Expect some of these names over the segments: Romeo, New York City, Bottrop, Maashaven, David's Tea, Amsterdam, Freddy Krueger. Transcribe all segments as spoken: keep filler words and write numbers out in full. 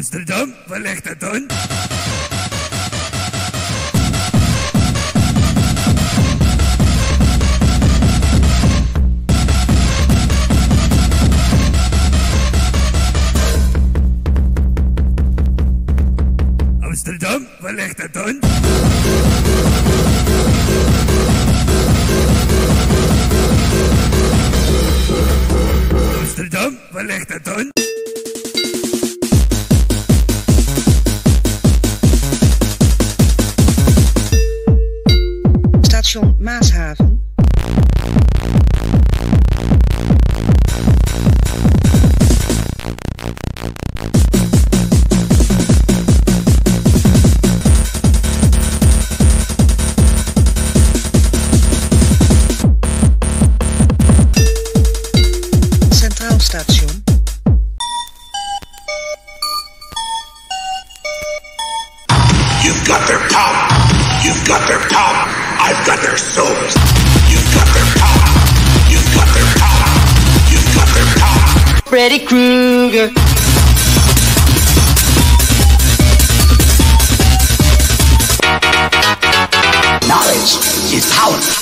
Amsterdam, waar ligt dat dan? Amsterdam, waar ligt dat dan? Amsterdam, waar ligt dat dan? Station Maashaven. Centraal Station. You've got their power. You've got their power. I've got their souls. You've got their power. You've got their power. You've got their power. Freddy Krueger. Knowledge is power.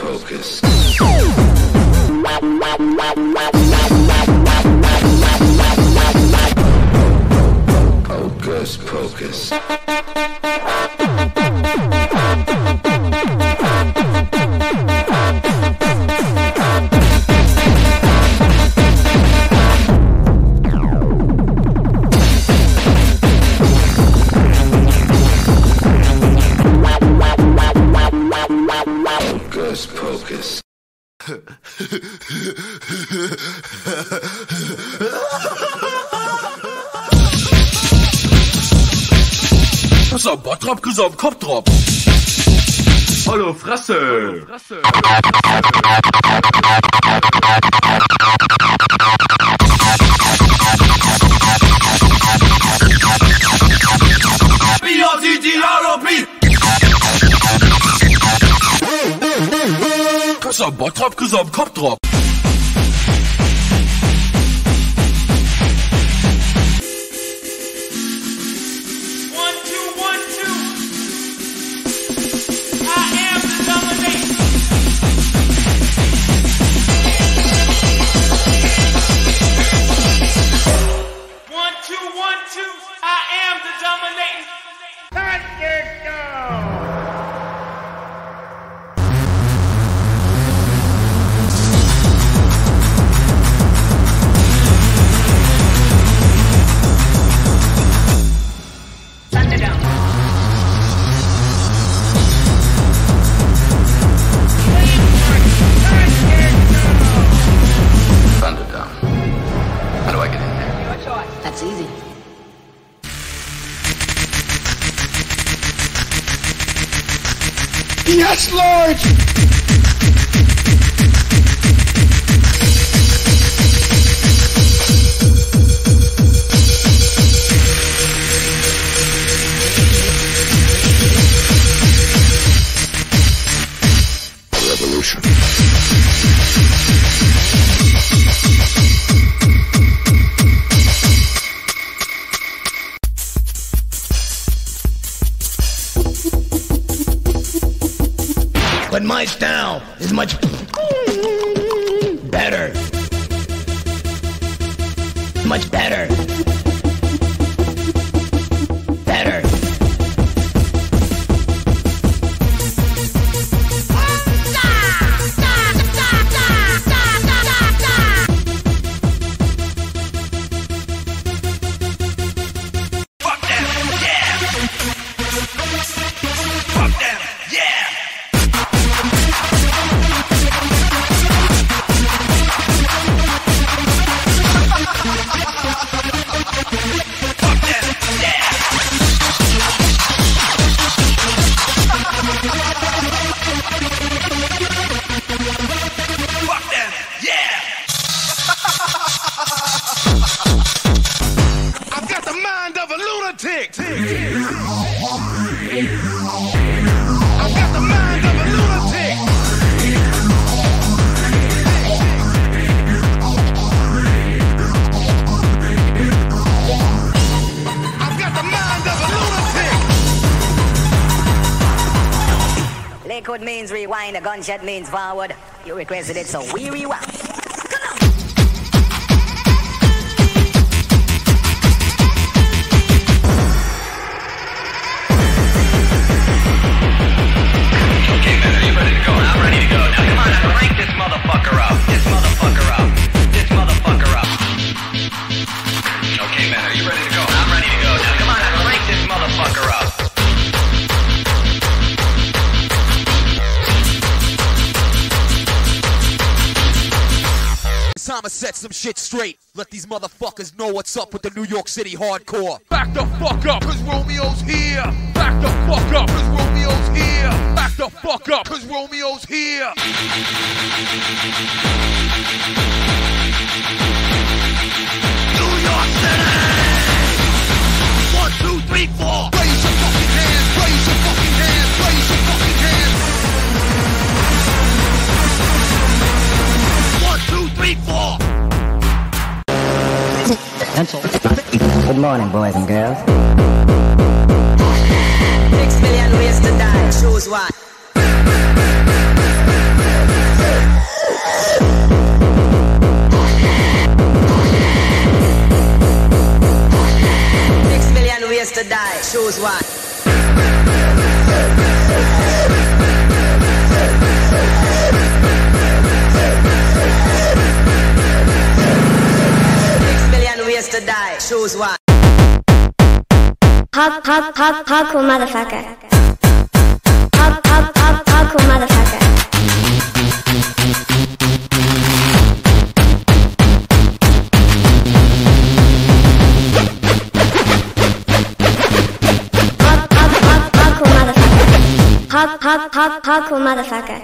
Focus. Focus, focus. Focus. Pass auf Bottrop, Grüße auf Kopfdrop. Hallo Fresse. Hallo Fresse. Bottrop, Grüße auf Kopfdrop. Yes, Lord! Revolution. But my style is much better. Much better. Better. Fuck them, yeah. Fuck them, yeah. We'll be right back. tick, tick, tick. I've got the mind of a lunatic. I've got the mind of a lunatic. Liquid means rewind, a gunshot means forward. You requested it, so we rewind. Set some shit straight. Let these motherfuckers know what's up with the New York City hardcore. Back the fuck up, cause Romeo's here. Back the fuck up, cause Romeo's here. Back the fuck up, cause Romeo's here. New York City! One, two, three, four. Raise your fucking hands, raise your fucking hands, raise your fucking hands. One, two, three, four. Good morning, boys and girls. Six million ways to die, choose one. Six million ways to die, choose one. To die, choose one. Hardcore, hardcore, hardcore motherfucker. Hardcore, hardcore motherfucker. Hardcore, hardcore motherfucker. Hardcore, hardcore motherfucker.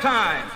Time.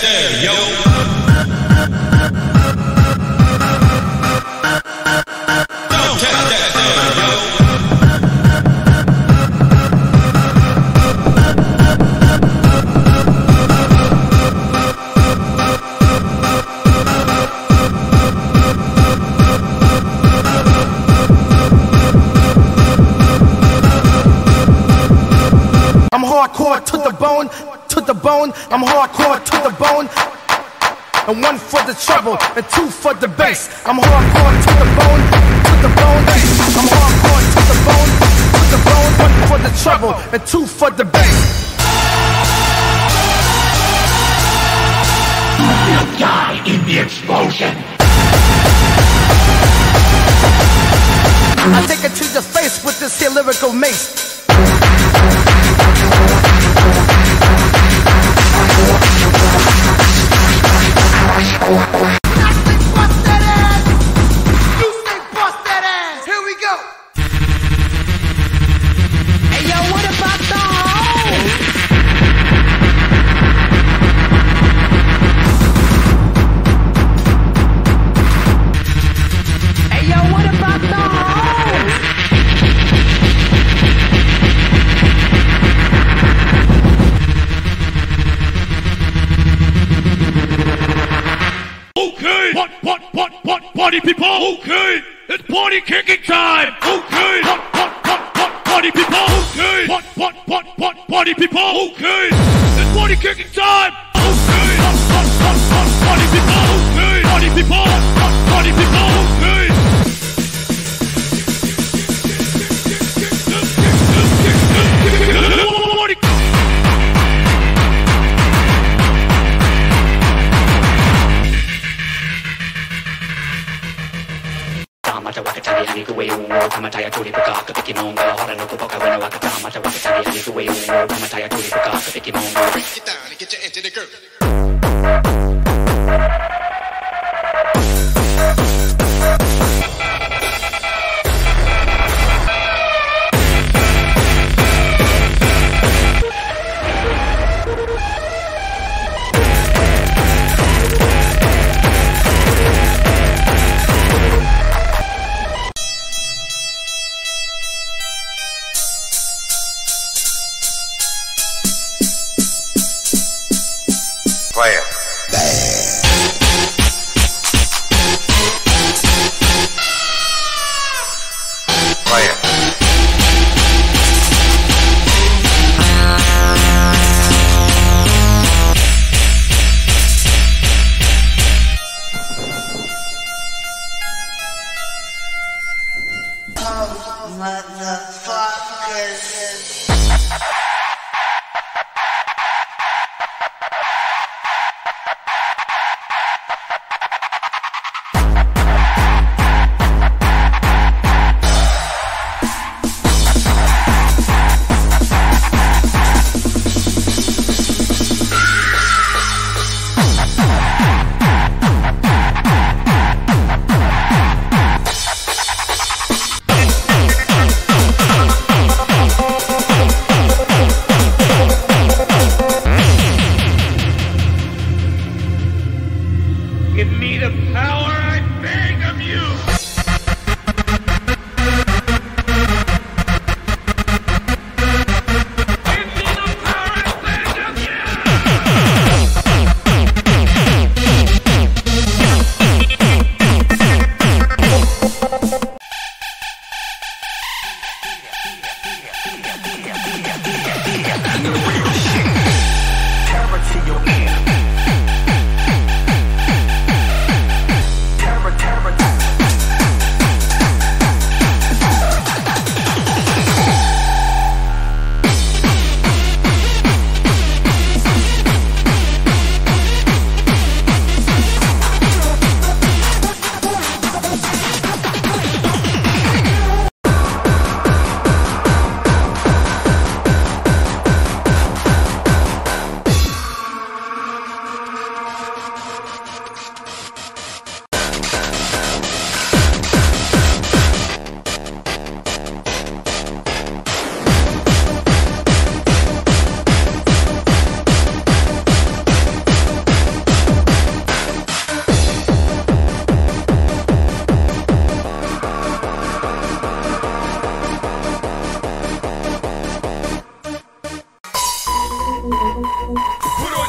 downstairs, yo. Hardcore to the bone, to the bone, I'm hardcore to the bone. And one for the treble, and two for the bass. I'm hardcore to the bone, to the bone. I'm hardcore to the bone, to the bone. One for the treble, and two for the bass. You'll die in the explosion. I take it to your face with this here lyrical mace. Party people, okay, it's party kicking time, okay, what, what, what, what, party people, okay, what, what, what, what, party people, okay, it's party kicking time, okay, what, what, what, what, party people, okay, party people, what, party people, okay. Break it down and get your into the girl. Motherfuckers.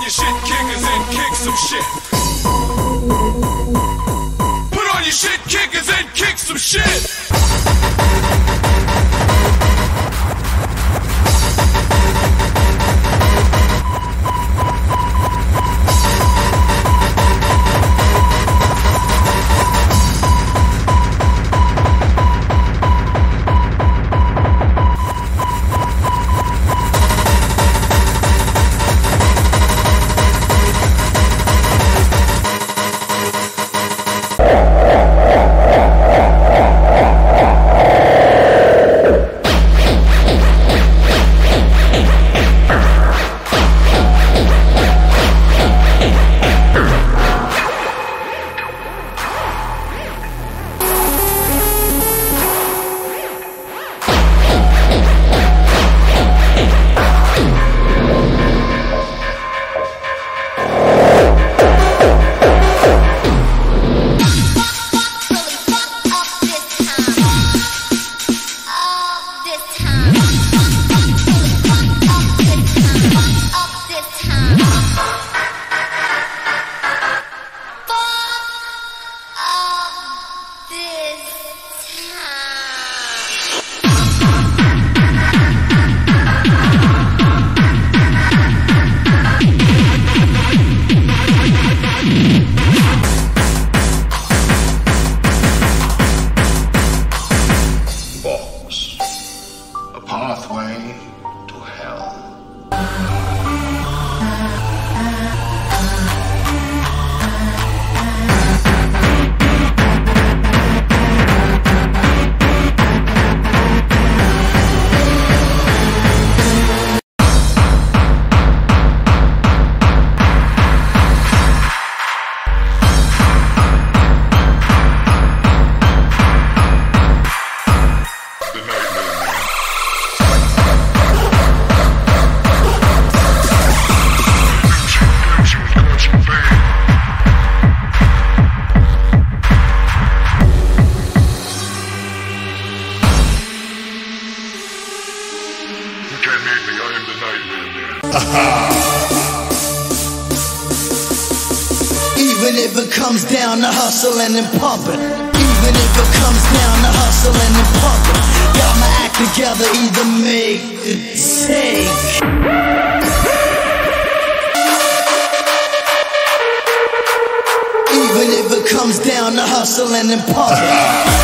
your shit kickers and kick some shit. Put on your shit kickers and kick some shit. Even if it comes down to hustling and pumping, even if it comes down to hustling and pumping, got my act together, either make it sick. Even if it comes down to hustling and pumping.